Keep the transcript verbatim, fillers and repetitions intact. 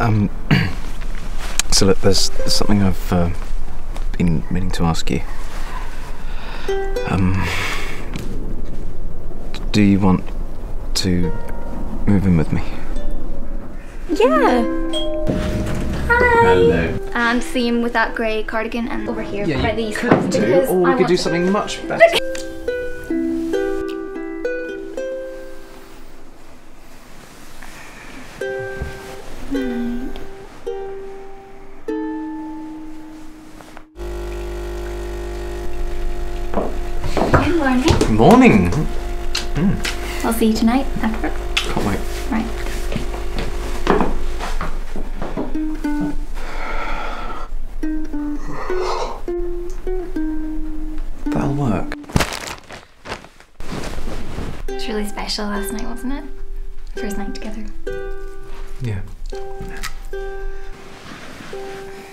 Um, so look, there's, there's something I've uh, been meaning to ask you. Um, do you want to move in with me? Yeah. Hi. Hello. I'm seeing with that grey cardigan and over here yeah, by these. Yeah, you could do, or we I could do something to. much better. Good morning. Good morning. Mm. I'll see you tonight after. Can't wait. Right. That'll work. It was really special last night, wasn't it? First night together. Yeah. Yeah.